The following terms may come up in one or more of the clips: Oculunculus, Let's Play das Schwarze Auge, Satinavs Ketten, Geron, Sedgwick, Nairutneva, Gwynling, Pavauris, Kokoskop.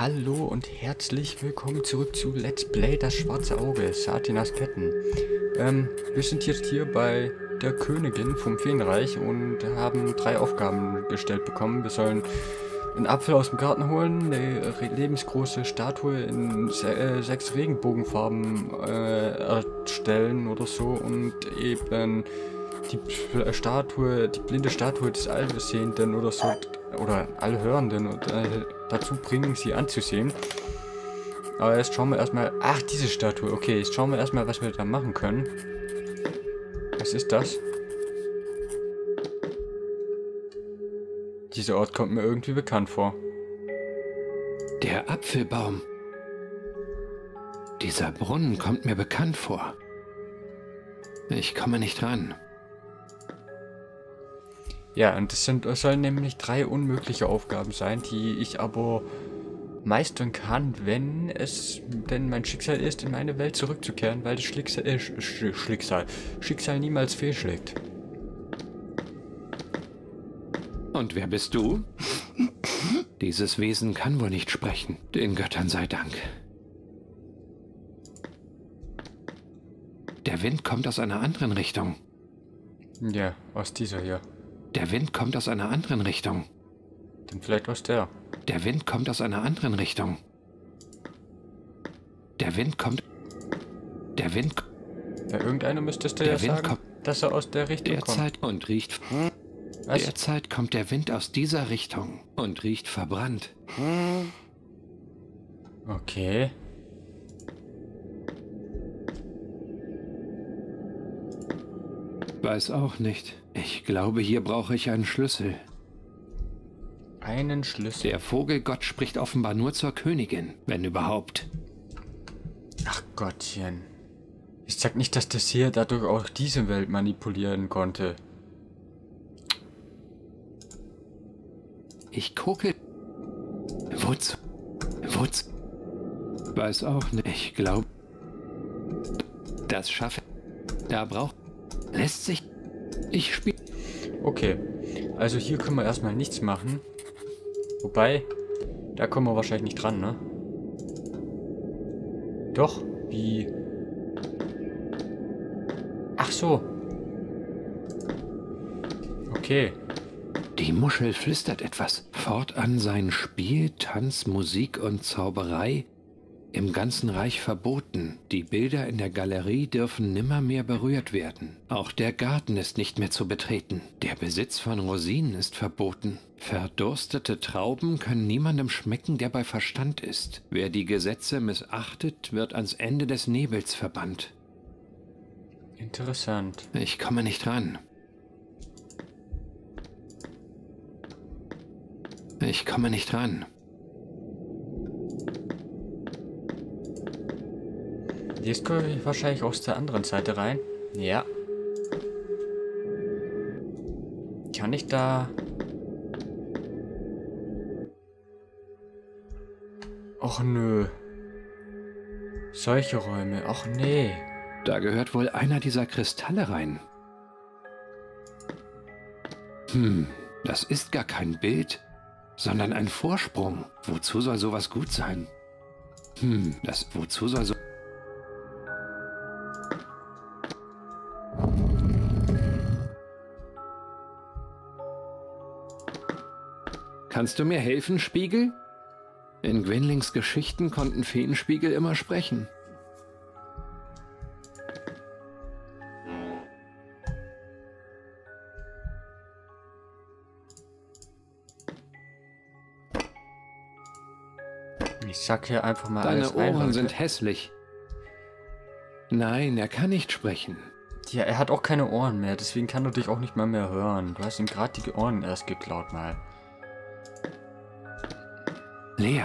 Hallo und herzlich willkommen zurück zu Let's Play das Schwarze Auge, Satinavs Ketten. Wir sind jetzt hier bei der Königin vom Feenreich und haben drei Aufgaben gestellt bekommen. Wir sollen einen Apfel aus dem Garten holen, eine lebensgroße Statue in 6 Regenbogenfarben erstellen oder so und eben die blinde Statue des Allsehenden oder so, oder Allhörenden und dazu bringen, sie anzusehen. Aber jetzt schauen wir erstmal, ach, diese Statue, okay, jetzt schauen wir erstmal, was wir da machen können. Was ist das? Dieser Ort kommt mir irgendwie bekannt vor. Der Apfelbaum. Dieser Brunnen kommt mir bekannt vor. Ich komme nicht ran. Ja, und das sollen nämlich 3 unmögliche Aufgaben sein, die ich aber meistern kann, wenn es denn mein Schicksal ist, in meine Welt zurückzukehren, weil das Schicksal niemals fehlschlägt. Und wer bist du? Dieses Wesen kann wohl nicht sprechen. Den Göttern sei Dank. Der Wind kommt aus einer anderen Richtung. Ja, aus dieser hier. Der Wind kommt aus einer anderen Richtung. Dann vielleicht aus der. Der Wind kommt aus einer anderen Richtung. Der Wind kommt... Der Wind... Ja, irgendeiner müsste es dir ja sagen, dass er aus der Richtung kommt. Und riecht... Was? Derzeit kommt der Wind aus dieser Richtung und riecht verbrannt. Okay. Weiß auch nicht. Ich glaube, hier brauche ich einen Schlüssel. Einen Schlüssel? Der Vogelgott spricht offenbar nur zur Königin, wenn überhaupt. Ach Gottchen. Ich sag nicht, dass das hier dadurch auch diese Welt manipulieren konnte. Ich gucke... Wozu? Weiß auch nicht. Ich glaube... Das schaffe... Da braucht... Lässt sich... Ich spiele... Okay. Also hier können wir erstmal nichts machen. Wobei... Da kommen wir wahrscheinlich nicht dran, ne? Doch. Wie... Ach so. Okay. Die Muschel flüstert etwas. Fortan sein Spiel, Tanz, Musik und Zauberei im ganzen Reich verboten. Die Bilder in der Galerie dürfen nimmermehr berührt werden. Auch der Garten ist nicht mehr zu betreten. Der Besitz von Rosinen ist verboten. Verdurstete Trauben können niemandem schmecken, der bei Verstand ist. Wer die Gesetze missachtet, wird ans Ende des Nebels verbannt. Interessant. Ich komme nicht ran. Ich komme nicht ran. Jetzt komme ich wahrscheinlich aus der anderen Seite rein. Ja. Kann ich da... Och nö. Solche Räume. Och nee. Da gehört wohl einer dieser Kristalle rein. Das ist gar kein Bild, sondern ein Vorsprung. Wozu soll sowas gut sein? Wozu soll so... Kannst du mir helfen, Spiegel? In Gwynlings Geschichten konnten Feenspiegel immer sprechen. Ich sag hier einfach mal alles rein. Deine Ohren sind hässlich. Nein, er kann nicht sprechen. Ja, er hat auch keine Ohren mehr, deswegen kann er dich auch nicht mal mehr hören. Du hast ihm gerade die Ohren erst geklaut mal. Lea.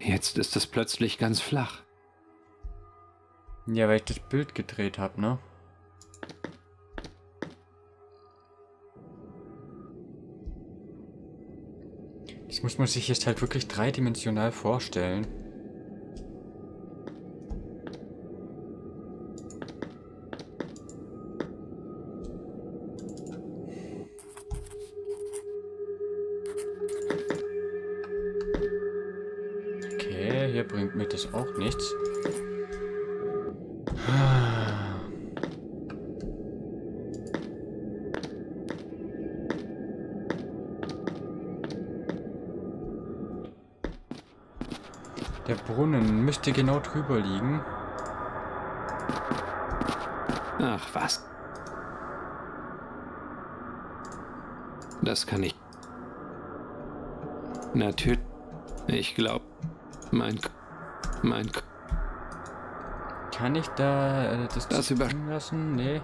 Jetzt ist es plötzlich ganz flach. Ja, weil ich das Bild gedreht habe, ne? Das muss man sich jetzt halt wirklich dreidimensional vorstellen. hier bringt mir das auch nichts. Der Brunnen müsste genau drüber liegen. Ach was. Das kann ich. Natürlich. Ich glaube, mein Kann ich da das überspringen lassen? Nee.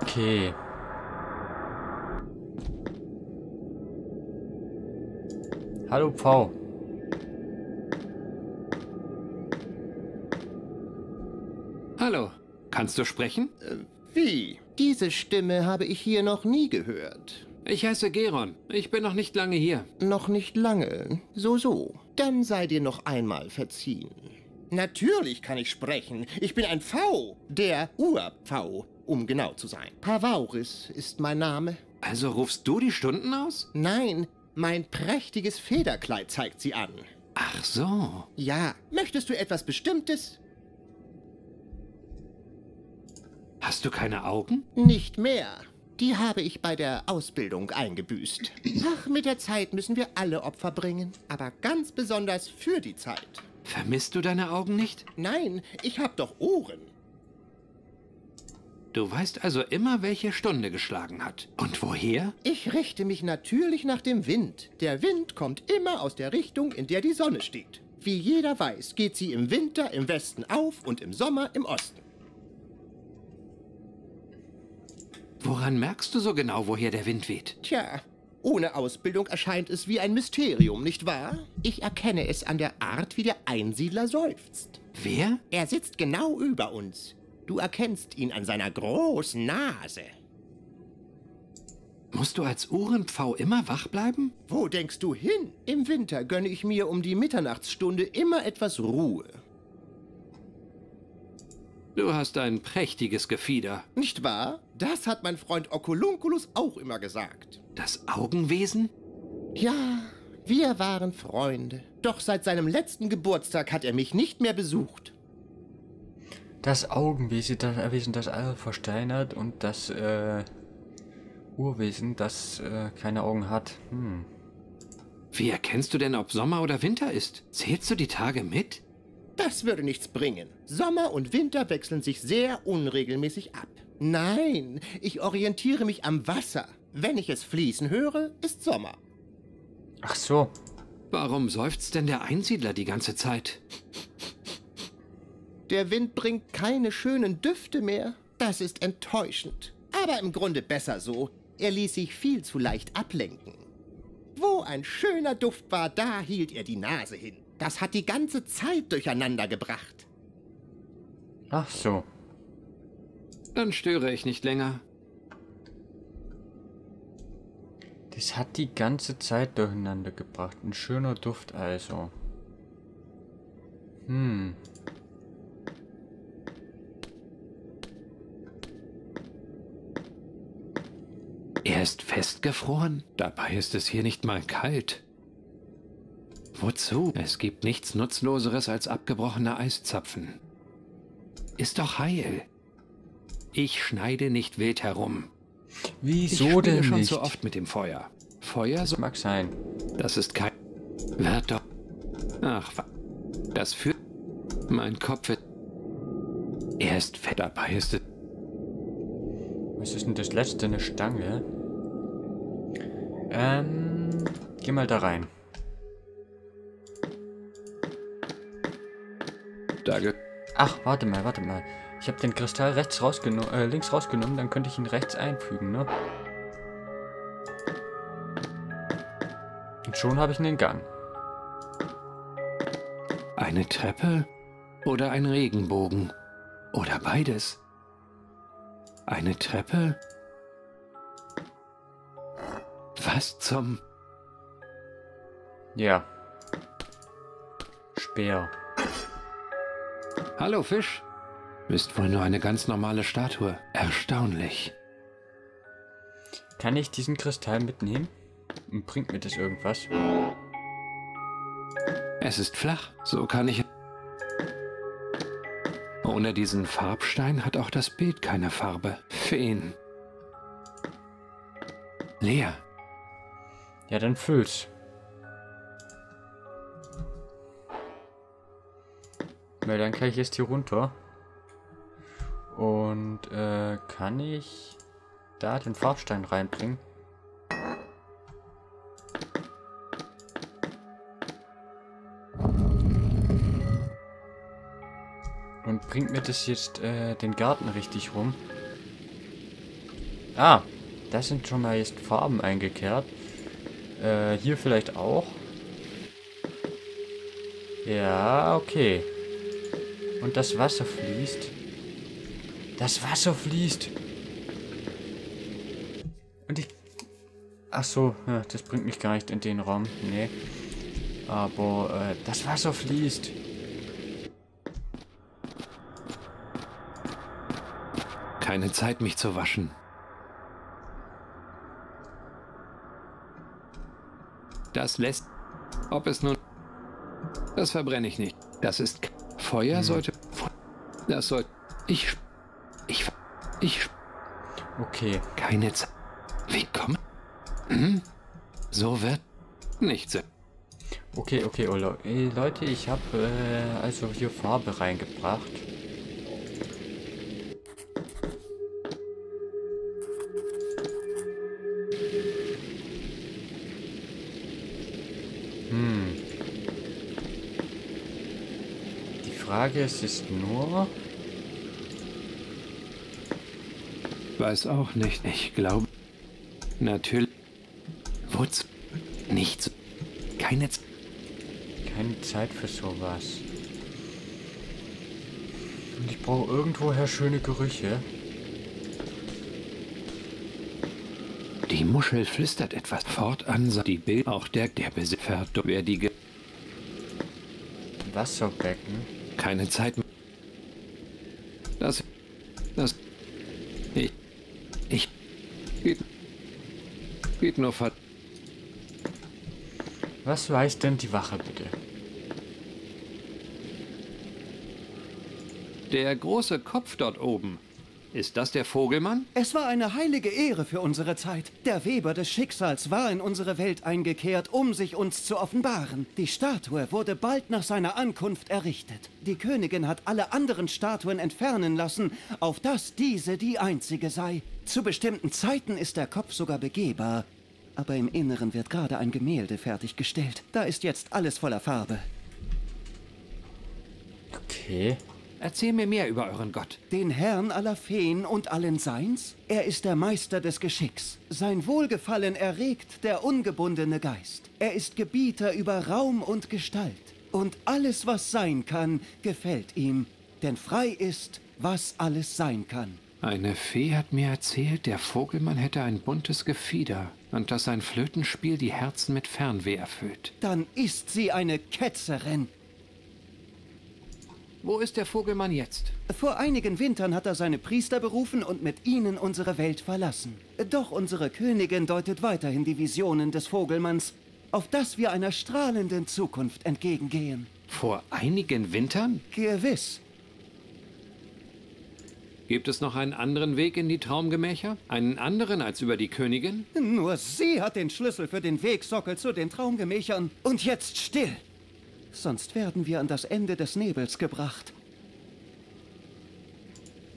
Okay. Hallo Pfau. Hallo, kannst du sprechen? Wie? Diese Stimme habe ich hier noch nie gehört. Ich heiße Geron. Ich bin noch nicht lange hier. Noch nicht lange? So. Dann sei dir noch einmal verziehen. Natürlich kann ich sprechen. Ich bin ein Pfau. Der Urpfau, um genau zu sein. Pavauris ist mein Name. Also rufst du die Stunden aus? Nein. Mein prächtiges Federkleid zeigt sie an. Ach so. Ja. Möchtest du etwas Bestimmtes? Hast du keine Augen? Nicht mehr. Die habe ich bei der Ausbildung eingebüßt. Ach, mit der Zeit müssen wir alle Opfer bringen. Aber ganz besonders für die Zeit. Vermisst du deine Augen nicht? Nein, ich habe doch Ohren. Du weißt also immer, welche Stunde geschlagen hat. Und woher? Ich richte mich natürlich nach dem Wind. Der Wind kommt immer aus der Richtung, in der die Sonne steht. Wie jeder weiß, geht sie im Winter im Westen auf und im Sommer im Osten. Woran merkst du so genau, woher der Wind weht? Tja, ohne Ausbildung erscheint es wie ein Mysterium, nicht wahr? Ich erkenne es an der Art, wie der Einsiedler seufzt. Wer? Er sitzt genau über uns. Du erkennst ihn an seiner großen Nase. Musst du als Uhrenpfau immer wach bleiben? Wo denkst du hin? Im Winter gönne ich mir um die Mitternachtsstunde immer etwas Ruhe. Du hast ein prächtiges Gefieder. Nicht wahr? Das hat mein Freund Oculunculus auch immer gesagt. Das Augenwesen? Ja, wir waren Freunde. Doch seit seinem letzten Geburtstag hat er mich nicht mehr besucht. Das Augenwesen, das All versteinert und das Urwesen, das keine Augen hat. Wie erkennst du denn, ob Sommer oder Winter ist? Zählst du die Tage mit? Das würde nichts bringen. Sommer und Winter wechseln sich sehr unregelmäßig ab. Nein, ich orientiere mich am Wasser. Wenn ich es fließen höre, ist Sommer. Ach so. Warum seufzt denn der Einsiedler die ganze Zeit? Der Wind bringt keine schönen Düfte mehr. Das ist enttäuschend. Aber im Grunde besser so. Er ließ sich viel zu leicht ablenken. Wo ein schöner Duft war, da hielt er die Nase hin. Das hat die ganze Zeit durcheinander gebracht. Ach so. Dann störe ich nicht länger. Das hat die ganze Zeit durcheinander gebracht. Ein schöner Duft also. Er ist festgefroren. Dabei ist es hier nicht mal kalt. Wozu? Es gibt nichts Nutzloseres als abgebrochene Eiszapfen. Ist doch heil. Ich schneide nicht wild herum. Wieso denn nicht? Ich spiele schon so oft mit dem Feuer. Feuer so mag sein. Das ist kein... Wird doch... Ach, das führt... Mein Kopf wird... Er ist fett. Dabei ist es... Was ist denn das letzte? Eine Stange? Geh mal da rein. Danke. Ach, warte mal. Ich habe den Kristall links rausgenommen, dann könnte ich ihn rechts einfügen, ne? Und schon habe ich einen Gang. Eine Treppe oder ein Regenbogen oder beides. Eine Treppe? Was zum... Ja. Speer. Hallo, Fisch. Bist wohl nur eine ganz normale Statue. Erstaunlich. Kann ich diesen Kristall mitnehmen? Und bringt mir das irgendwas? Es ist flach, so kann ich... Ohne diesen Farbstein hat auch das Bild keine Farbe. Feen. Leer. Ja, dann füll's. Weil dann kann ich jetzt hier runter. Und kann ich da den Farbstein reinbringen? Und bringt mir das jetzt den Garten richtig rum? Ah, da sind schon mal jetzt Farben eingekehrt. Hier vielleicht auch. Ja, okay. Und das Wasser fließt. Das Wasser fließt. Und ich... Ach so, ja, das bringt mich gar nicht in den Raum. Nee. Aber das Wasser fließt. Keine Zeit, mich zu waschen. Das lässt... Ob es nun... Das verbrenne ich nicht. Das ist... Feuer sollte... Das sollte... Ich... Okay. Keine Zeit... Wie kommt... Hm? So wird... Nichts... Okay, okay, oh Leute, ich habe also hier Farbe reingebracht. Die Frage ist nur... Weiß auch nicht. Ich glaube... Natürlich... Wutz... Nichts... Keine Zeit für sowas. Und ich brauche irgendwoher schöne Gerüche. Die Muschel flüstert etwas fortan, sah die Bild auch der Besitzer werdige Wasserbecken. Keine Zeit mehr. Ich geht nur fort. Was weiß denn die Wache bitte? Der große Kopf dort oben. Ist das der Vogelmann? Es war eine heilige Ehre für unsere Zeit. Der Weber des Schicksals war in unsere Welt eingekehrt, um sich uns zu offenbaren. Die Statue wurde bald nach seiner Ankunft errichtet. Die Königin hat alle anderen Statuen entfernen lassen, auf dass diese die einzige sei. Zu bestimmten Zeiten ist der Kopf sogar begehbar. Aber im Inneren wird gerade ein Gemälde fertiggestellt. Da ist jetzt alles voller Farbe. Okay. Erzähl mir mehr über euren Gott. Den Herrn aller Feen und allen Seins? Er ist der Meister des Geschicks. Sein Wohlgefallen erregt der ungebundene Geist. Er ist Gebieter über Raum und Gestalt. Und alles, was sein kann, gefällt ihm. Denn frei ist, was alles sein kann. Eine Fee hat mir erzählt, der Vogelmann hätte ein buntes Gefieder und dass sein Flötenspiel die Herzen mit Fernweh erfüllt. Dann ist sie eine Ketzerin. Wo ist der Vogelmann jetzt? Vor einigen Wintern hat er seine Priester berufen und mit ihnen unsere Welt verlassen. Doch unsere Königin deutet weiterhin die Visionen des Vogelmanns, auf dass wir einer strahlenden Zukunft entgegengehen. Vor einigen Wintern? Gewiss. Gibt es noch einen anderen Weg in die Traumgemächer? Einen anderen als über die Königin? Nur sie hat den Schlüssel für den Wegsockel zu den Traumgemächern. Und jetzt still! Sonst werden wir an das Ende des Nebels gebracht.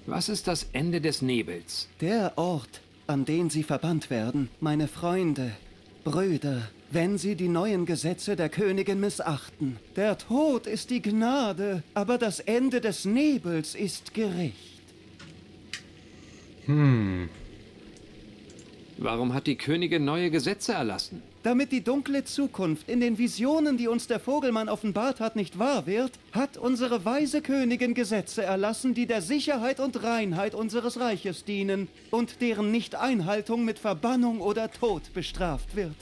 Was ist das Ende des Nebels? Der Ort, an den sie verbannt werden, meine Freunde, Brüder, wenn sie die neuen Gesetze der Königin missachten. Der Tod ist die Gnade, aber das Ende des Nebels ist Gericht. Warum hat die Königin neue Gesetze erlassen? Damit die dunkle Zukunft in den Visionen, die uns der Vogelmann offenbart hat, nicht wahr wird, hat unsere weise Königin Gesetze erlassen, die der Sicherheit und Reinheit unseres Reiches dienen und deren Nichteinhaltung mit Verbannung oder Tod bestraft wird.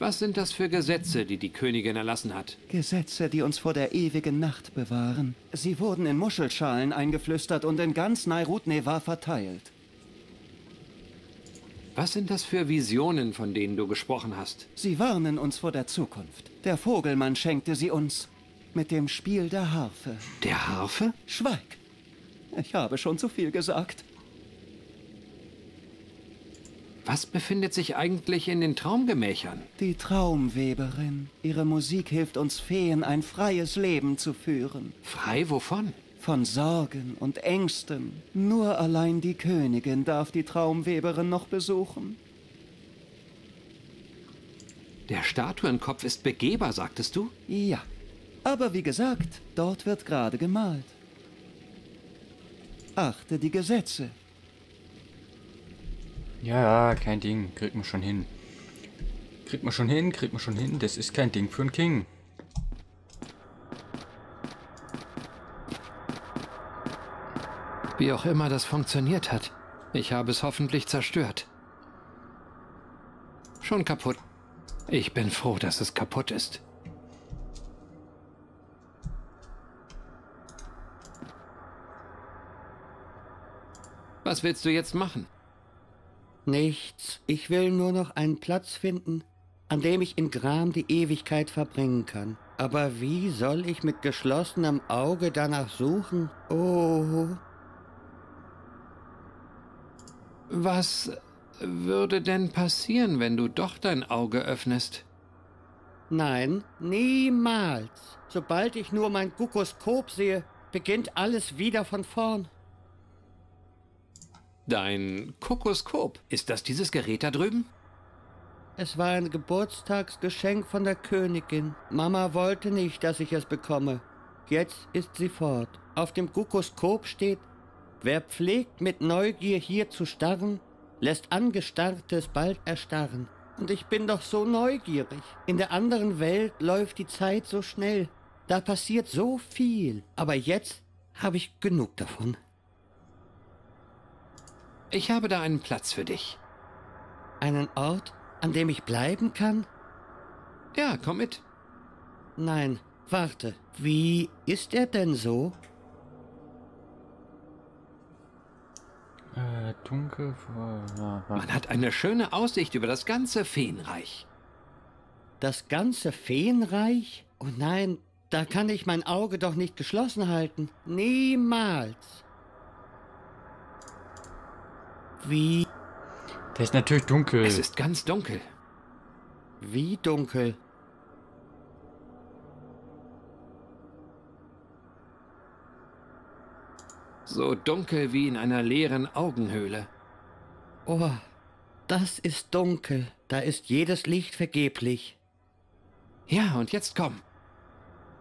Was sind das für Gesetze, die die Königin erlassen hat? Gesetze, die uns vor der ewigen Nacht bewahren. Sie wurden in Muschelschalen eingeflüstert und in ganz Nairutneva verteilt. Was sind das für Visionen, von denen du gesprochen hast? Sie warnen uns vor der Zukunft. Der Vogelmann schenkte sie uns. Mit dem Spiel der Harfe. Der Harfe? Schweig! Ich habe schon zu viel gesagt. Was befindet sich eigentlich in den Traumgemächern? Die Traumweberin. Ihre Musik hilft uns Feen, ein freies Leben zu führen. Frei wovon? Von Sorgen und Ängsten. Nur allein die Königin darf die Traumweberin noch besuchen. Der Statuenkopf ist begehbar, sagtest du? Ja. Aber wie gesagt, dort wird gerade gemalt. Achte die Gesetze. Ja, kein Ding. Kriegt man schon hin. Das ist kein Ding für einen King. Wie auch immer das funktioniert hat, ich habe es hoffentlich zerstört. Schon kaputt. Ich bin froh, dass es kaputt ist. Was willst du jetzt machen? Nichts. Ich will nur noch einen Platz finden, an dem ich in Gram die Ewigkeit verbringen kann. Aber wie soll ich mit geschlossenem Auge danach suchen? Oh. Was würde denn passieren, wenn du doch dein Auge öffnest? Nein, niemals. Sobald ich nur mein Gukoskop sehe, beginnt alles wieder von vorn. Dein Kokoskop. Ist das dieses Gerät da drüben? Es war ein Geburtstagsgeschenk von der Königin. Mama wollte nicht, dass ich es bekomme. Jetzt ist sie fort. Auf dem Kokoskop steht, wer pflegt mit Neugier hier zu starren, lässt Angestarrtes bald erstarren. Und ich bin doch so neugierig. In der anderen Welt läuft die Zeit so schnell. Da passiert so viel. Aber jetzt habe ich genug davon. Ich habe da einen Platz für dich. Einen Ort, an dem ich bleiben kann? Ja, komm mit. Nein, warte. Wie ist er denn so? Dunkel vor... Man hat eine schöne Aussicht über das ganze Feenreich. Das ganze Feenreich? Oh nein, da kann ich mein Auge doch nicht geschlossen halten. Niemals. Wie? Das ist natürlich dunkel. Es ist ganz dunkel. Wie dunkel? So dunkel wie in einer leeren Augenhöhle. Oh, das ist dunkel. Da ist jedes Licht vergeblich. Ja, und jetzt komm.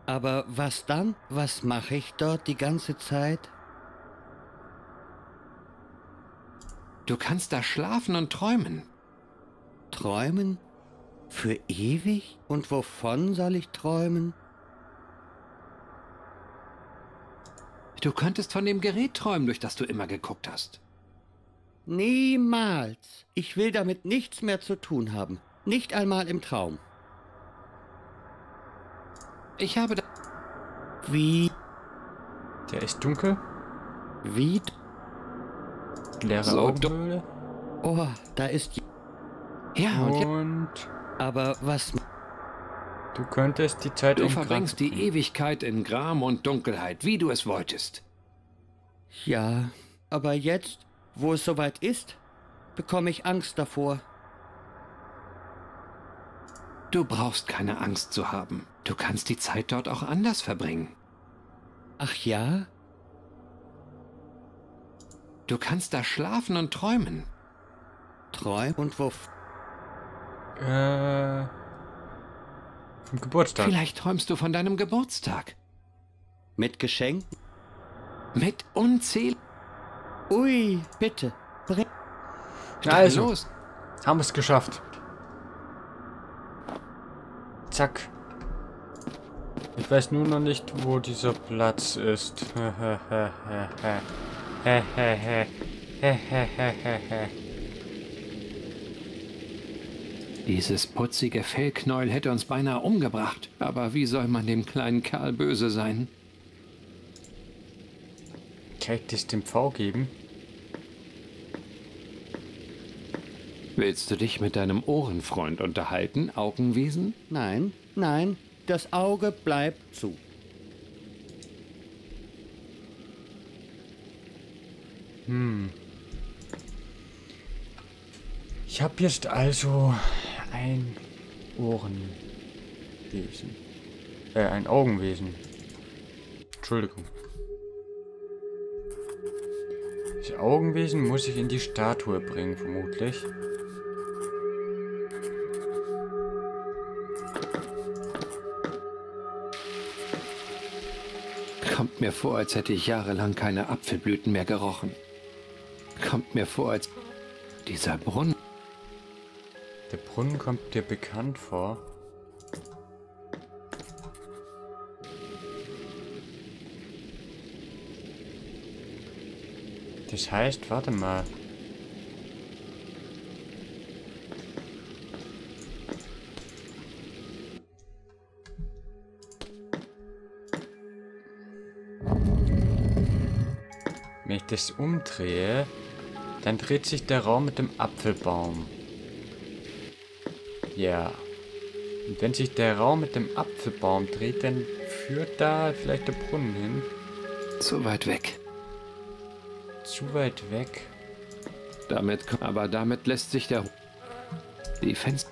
Aber was dann? Was mache ich dort die ganze Zeit? Du kannst da schlafen und träumen. Träumen? Für ewig? Und wovon soll ich träumen? Du könntest von dem Gerät träumen, durch das du immer geguckt hast. Niemals. Ich will damit nichts mehr zu tun haben. Nicht einmal im Traum. Ich habe da... Wie? Der ist dunkel? Wie... Leere Augenhöhle. Oh, da ist... Ja, und... Aber was... Du könntest die Zeit... Du verbringst die Ewigkeit in Gram und Dunkelheit, wie du es wolltest. Ja, aber jetzt, wo es soweit ist, bekomme ich Angst davor. Du brauchst keine Angst zu haben. Du kannst die Zeit dort auch anders verbringen. Ach ja? Du kannst da schlafen und träumen. Träumen und wovon? Vom Geburtstag. Vielleicht träumst du von deinem Geburtstag. Mit Geschenken? Mit unzähl... Ui, bitte. Also, los. Haben wir es geschafft. Zack. Ich weiß nur noch nicht, wo dieser Platz ist. Dieses putzige Fellknäuel hätte uns beinahe umgebracht. Aber wie soll man dem kleinen Kerl böse sein? Kann ich das dem V geben? Willst du dich mit deinem Ohrenfreund unterhalten, Augenwesen? Nein, nein, das Auge bleibt zu. Ich habe jetzt also ein Ohrenwesen. Ein Augenwesen. Entschuldigung. Das Augenwesen muss ich in die Statue bringen, vermutlich. Kommt mir vor, als hätte ich jahrelang keine Apfelblüten mehr gerochen. Kommt mir vor, als... Dieser Brunnen... Der Brunnen kommt dir bekannt vor. Das heißt, warte mal. Wenn ich das umdrehe, dann dreht sich der Raum mit dem Apfelbaum. Ja. Und wenn sich der Raum mit dem Apfelbaum dreht, dann führt da vielleicht der Brunnen hin. Zu weit weg. Zu weit weg. Aber damit lässt sich der... Die Fenster...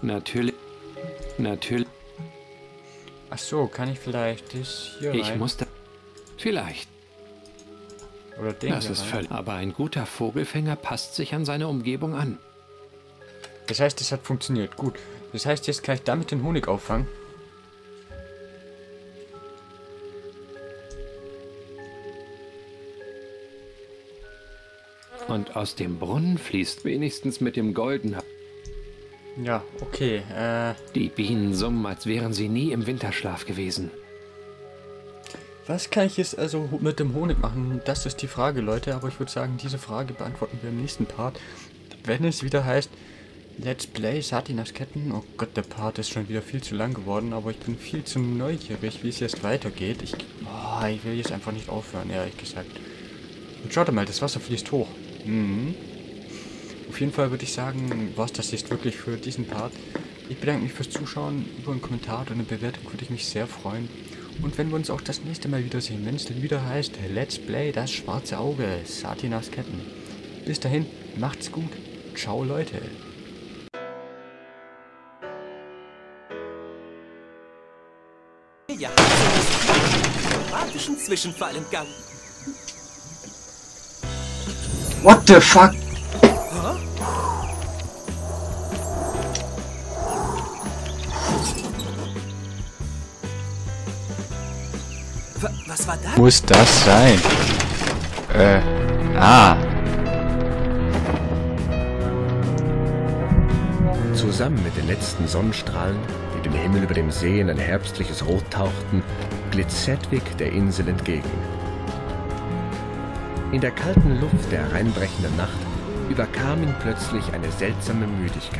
Natürlich... Ach so, kann ich vielleicht das hier rein? Ich muss da... Vielleicht. Oder den das hier ist rein. Völlig... Aber ein guter Vogelfänger passt sich an seine Umgebung an. Das heißt, es hat funktioniert. Gut. Das heißt, jetzt kann ich damit den Honig auffangen. Und aus dem Brunnen fließt wenigstens mit dem Golden... Ja, okay, Die Bienen summen, als wären sie nie im Winterschlaf gewesen. Was kann ich jetzt also mit dem Honig machen? Das ist die Frage, Leute. Aber ich würde sagen, diese Frage beantworten wir im nächsten Part. Wenn es wieder heißt... Let's Play Satinavs Ketten. Oh Gott, der Part ist schon wieder viel zu lang geworden, aber ich bin viel zu neugierig, wie es jetzt weitergeht. Ich will jetzt einfach nicht aufhören, ehrlich gesagt. Und schaut mal, das Wasser fließt hoch. Auf jeden Fall würde ich sagen, was das jetzt wirklich für diesen Part. Ich bedanke mich fürs Zuschauen. Über einen Kommentar oder eine Bewertung würde ich mich sehr freuen. Und wenn wir uns auch das nächste Mal wiedersehen, wenn es dann wieder heißt Let's Play das Schwarze Auge, Satinavs Ketten. Bis dahin, macht's gut. Ciao, Leute. Ja, einen dramatischen Zwischenfall im Gang. What the fuck? Huh? Was war das? Muss das sein? Zusammen mit den letzten Sonnenstrahlen, die dem Himmel über dem See in ein herbstliches Rot tauchten, glitt Sedgwick der Insel entgegen. In der kalten Luft der hereinbrechenden Nacht überkam ihn plötzlich eine seltsame Müdigkeit.